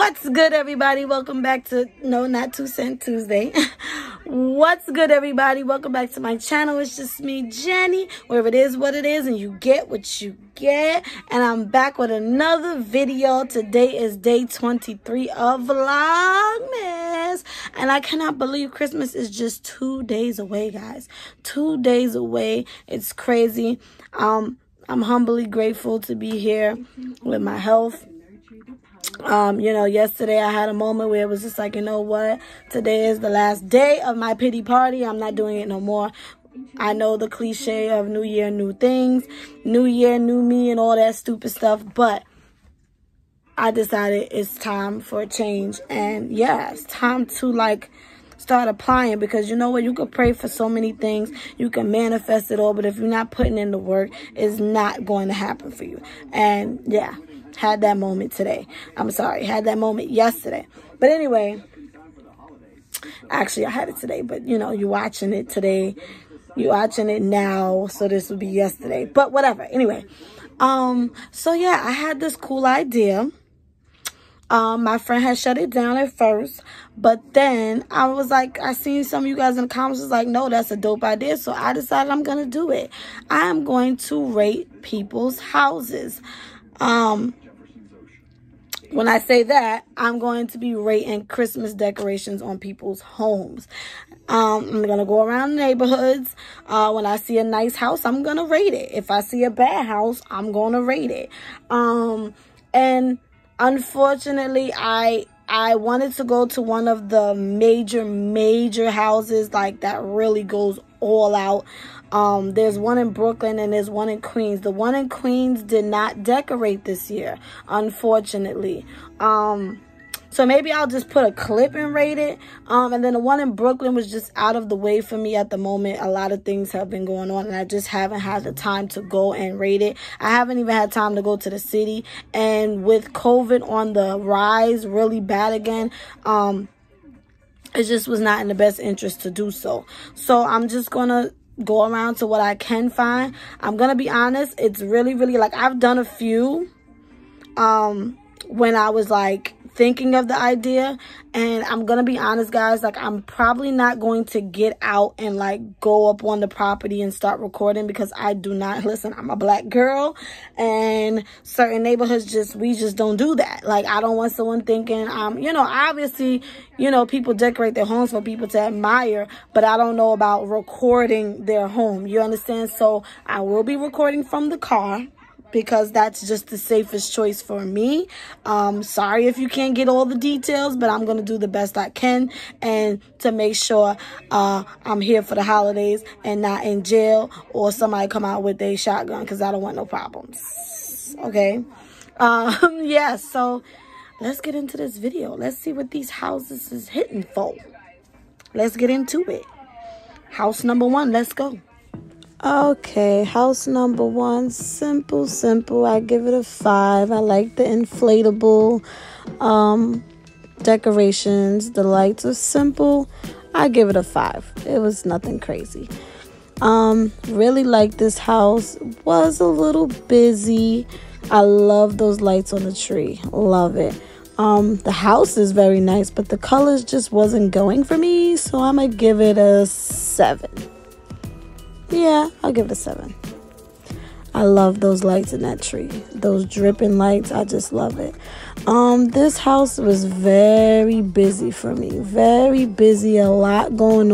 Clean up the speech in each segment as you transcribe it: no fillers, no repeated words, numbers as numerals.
What's good, everybody? Welcome back to not 2 Cent Tuesday. What's good, everybody? Welcome back to my channel. It's just me, Jenny, where it is what it is and you get what you get. And I'm back with another video. Today is day 23 of VLOGMAS, and I cannot believe Christmas is just 2 days away, guys. 2 days away. It's crazy. I'm humbly grateful to be here with my health. Yesterday I had a moment where it was just like, you know what, today is the last day of my pity party. I'm not doing it no more. I know the cliche of new year, new things, new year, new me, and all that stupid stuff, but I decided it's time for a change. And yeah, it's time to like start applying, because you know what, you could pray for so many things, you can manifest it all, but if you're not putting in the work, it's not going to happen for you. And yeah, had that moment today. I'm sorry, had that moment yesterday. But anyway, actually I had it today, but you know, you're watching it today, you're watching it now, so this would be yesterday, but whatever. Anyway, so yeah, I had this cool idea. My friend had shut it down at first, but then I was like, I seen some of you guys in the comments was like, no, that's a dope idea. So I decided I'm gonna do it. I am going to rate people's houses. When I say that, I'm going to be rating Christmas decorations on people's homes. I'm going to go around neighborhoods. When I see a nice house, I'm going to rate it. If I see a bad house, I'm going to rate it. And unfortunately, I wanted to go to one of the major houses, like that really goes all out. There's one in Brooklyn and there's one in Queens. The one in Queens did not decorate this year, unfortunately. So maybe I'll just put a clip and rate it. And then the one in Brooklyn was just out of the way for me at the moment. A lot of things have been going on and I just haven't had the time to go and rate it. I haven't even had time to go to the city. And with COVID on the rise really bad again, it just was not in the best interest to do so. So I'm just going to go around to what I can find. I'm going to be honest, it's really like, I've done a few when I was like thinking of the idea, and I'm gonna be honest, guys, like I'm probably not going to get out and like go up on the property and start recording, because I do not listen, I'm a black girl and certain neighborhoods we just don't do that. Like I don't want someone thinking obviously people decorate their homes for people to admire, but I don't know about recording their home, you understand? So I will be recording from the car, because that's just the safest choice for me. Sorry if you can't get all the details, but I'm going to do the best I can and to make sure I'm here for the holidays and not in jail or somebody come out with a shotgun, because I don't want no problems. Okay? Yeah, so let's get into this video. Let's see what these houses is hitting for. Let's get into it. House number one, let's go. Okay, house number one, simple. I give it a 5. I like the inflatable decorations. The lights are simple. I give it a 5. It was nothing crazy. Really like this house. Was a little busy. I love those lights on the tree. Love it. The house is very nice, but the colors just wasn't going for me, so I might give it a 7. Yeah, I'll give it a 7. I love those lights in that tree. Those dripping lights, I just love it. This house was very busy for me. Very busy, a lot going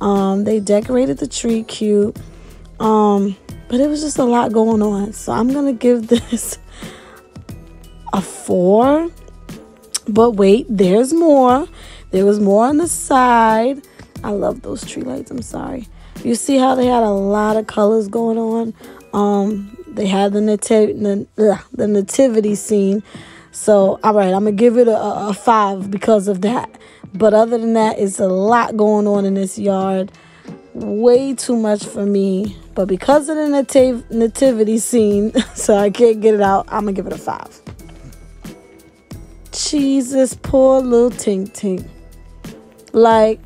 on. They decorated the tree cute. But it was just a lot going on. So I'm going to give this a 4. But wait, there's more. There was more on the side. I love those tree lights, I'm sorry. You see how they had a lot of colors going on. They had the nativity scene. So, all right, I'm going to give it a 5 because of that. But other than that, it's a lot going on in this yard. Way too much for me. But because of the nativity scene, so I can't get it out, I'm going to give it a 5. Jesus, poor little Tink. Like,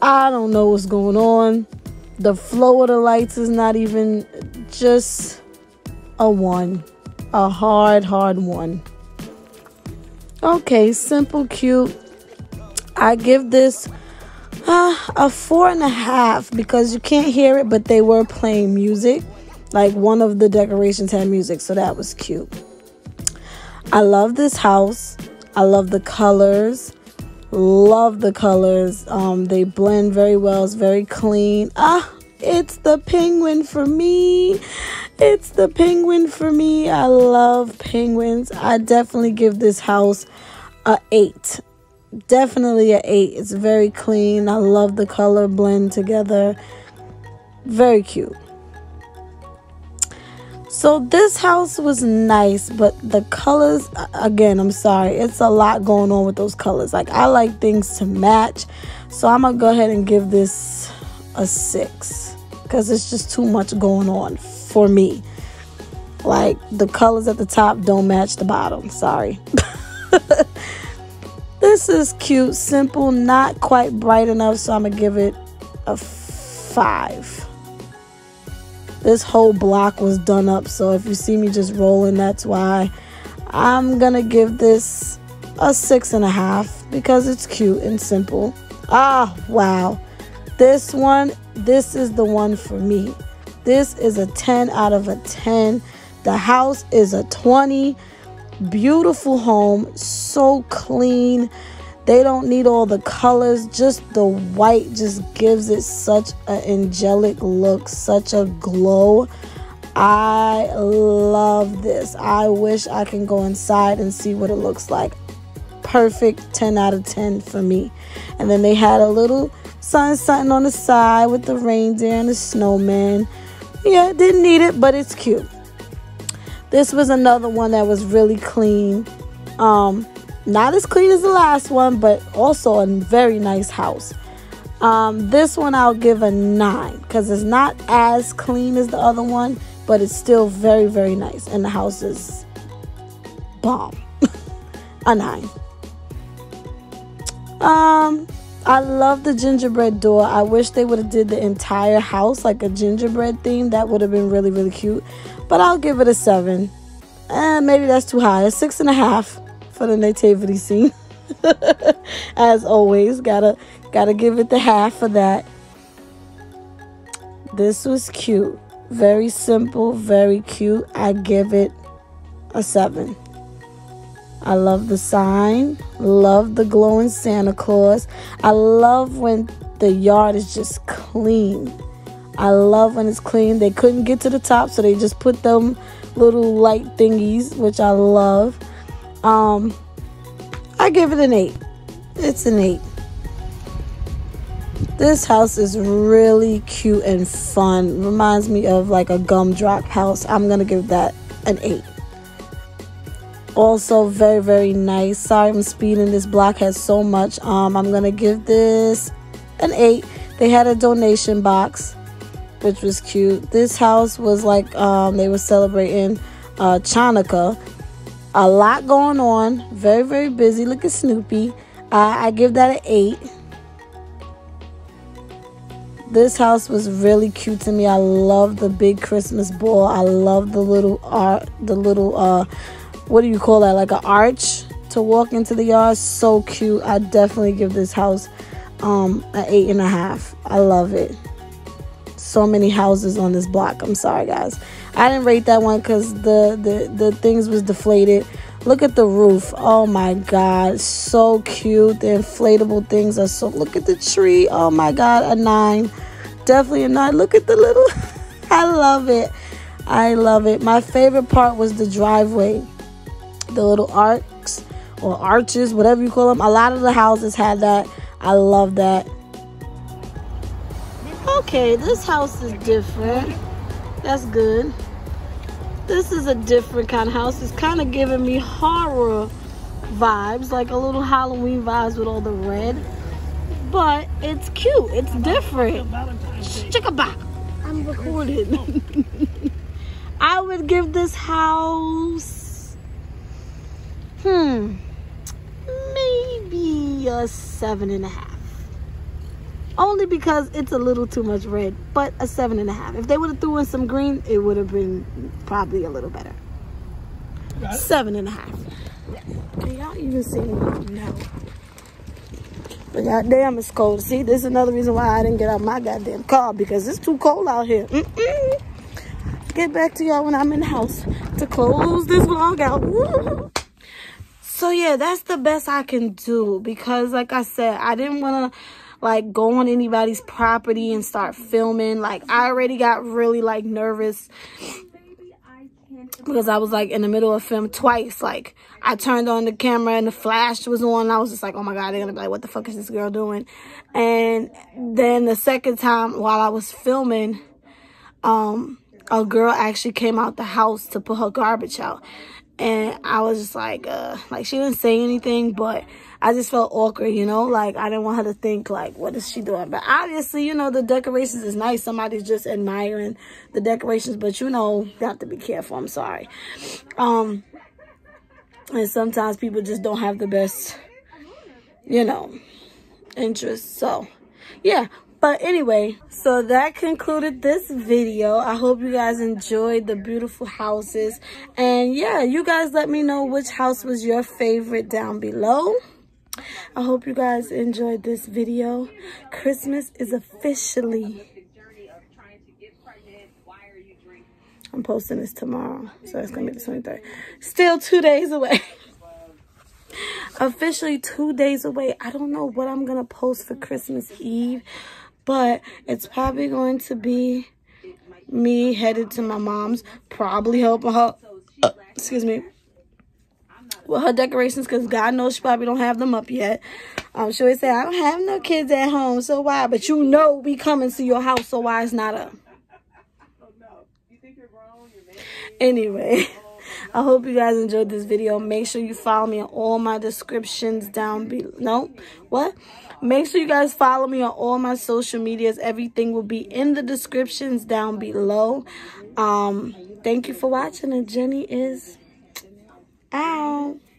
I don't know what's going on. The flow of the lights is not even, just a 1. A hard 1. Okay, simple, cute. I give this a 4.5 because you can't hear it, but they were playing music. Like, one of the decorations had music, so that was cute. I love this house. I love the colors. Love the colors. They blend very well. It's very clean. Ah, it's the penguin for me. It's the penguin for me. I love penguins. I definitely give this house a 8. Definitely a 8. It's very clean. I love the color blend together. Very cute. So this house was nice, but the colors, again, I'm sorry, it's a lot going on with those colors. Like, I like things to match, so I'm gonna go ahead and give this a 6 because it's just too much going on for me. Like, the colors at the top don't match the bottom. Sorry. This is cute, simple, not quite bright enough, so I'm gonna give it a 5. This whole block was done up, so if you see me just rolling, that's why. I'm gonna give this a 6.5 because it's cute and simple. Ah, wow. This one, this is the one for me. This is a 10 out of a 10. The house is a 20. Beautiful home, so clean. They don't need all the colors. Just the white just gives it such an angelic look, such a glow. I love this. I wish I can go inside and see what it looks like. Perfect 10 out of 10 for me. And then they had a little something on the side with the reindeer and the snowman. Yeah, didn't need it, but it's cute. This was another one that was really clean. Not as clean as the last one, but also a very nice house. This one I'll give a 9 because it's not as clean as the other one, but it's still very, very nice. And the house is bomb. A 9. I love the gingerbread door. I wish they would have did the entire house like a gingerbread theme. That would have been really, really cute. But I'll give it a 7. Maybe that's too high. A 6.5. For the nativity scene. As always, gotta give it the half for that. This was cute, very simple, very cute. I give it a 7. I love the sign, love the glowing Santa Claus. I love when the yard is just clean. I love when it's clean. They couldn't get to the top, so they just put them little light thingies, which I love. I give it an 8. It's an 8. This house is really cute and fun. Reminds me of like a gumdrop house. I'm gonna give that an 8. Also very, very nice. Sorry I'm speeding. This block has so much. I'm gonna give this an 8. They had a donation box, which was cute. This house was like they were celebrating Chanukah. A lot going on, very, very busy. Look at Snoopy. I give that an 8. This house was really cute to me. I love the big Christmas ball. I love the little art, the little what do you call that, like an arch to walk into the yard. So cute. I definitely give this house an 8.5. I love it. So many houses on this block. I'm sorry guys, I didn't rate that one because the things was deflated. Look at the roof. Oh my god, so cute. The inflatable things are so, look at the tree. Oh my god, a 9. Definitely a 9. Look at the little I love it, I love it. My favorite part was the driveway, the little arcs or arches, whatever you call them. A lot of the houses had that. I love that. Okay, this house is different. That's good. This is a different kind of house. It's kind of giving me horror vibes, like a little Halloween vibes with all the red. But it's cute. It's different. Chickabah. I'm recording. I would give this house maybe a 7.5. Only because it's a little too much red, but a 7.5. If they would have threw in some green, it would have been probably a little better. 7.5. Can y'all even see me? No. But goddamn, it's cold. See, this is another reason why I didn't get out my goddamn car, because it's too cold out here. Get back to y'all when I'm in the house to close this vlog out. Woo! So yeah, that's the best I can do, because like I said, I didn't want to like go on anybody's property and start filming. Like, I already got really like nervous because I was like in the middle of film twice. Like, I turned on the camera and the flash was on, and I was just like, oh my god, they're gonna be like, what the fuck is this girl doing? And then the second time while I was filming, a girl actually came out the house to put her garbage out, and I was just like she didn't say anything, but I just felt awkward, you know, like I didn't want her to think like, what is she doing? But obviously, you know, the decorations is nice. Somebody's just admiring the decorations, but you know, you have to be careful. I'm sorry. And sometimes people just don't have the best, you know, interests. So yeah. But anyway, so that concluded this video. I hope you guys enjoyed the beautiful houses. And yeah, you guys let me know which house was your favorite down below. I hope you guys enjoyed this video. Christmas is officially... I'm posting this tomorrow, so it's going to be the 23rd. Still 2 days away. Officially 2 days away. I don't know what I'm going to post for Christmas Eve, but it's probably going to be me headed to my mom's, probably helping her, excuse me, with her decorations, because God knows she probably don't have them up yet. She always say, I don't have no kids at home, so why? But you know we coming to your house, so why it's not up? Anyway, I hope you guys enjoyed this video. Make sure you follow me on all my descriptions down below. No, what? Make sure you guys follow me on all my social medias. Everything will be in the descriptions down below. Thank you for watching, and Jenny is out.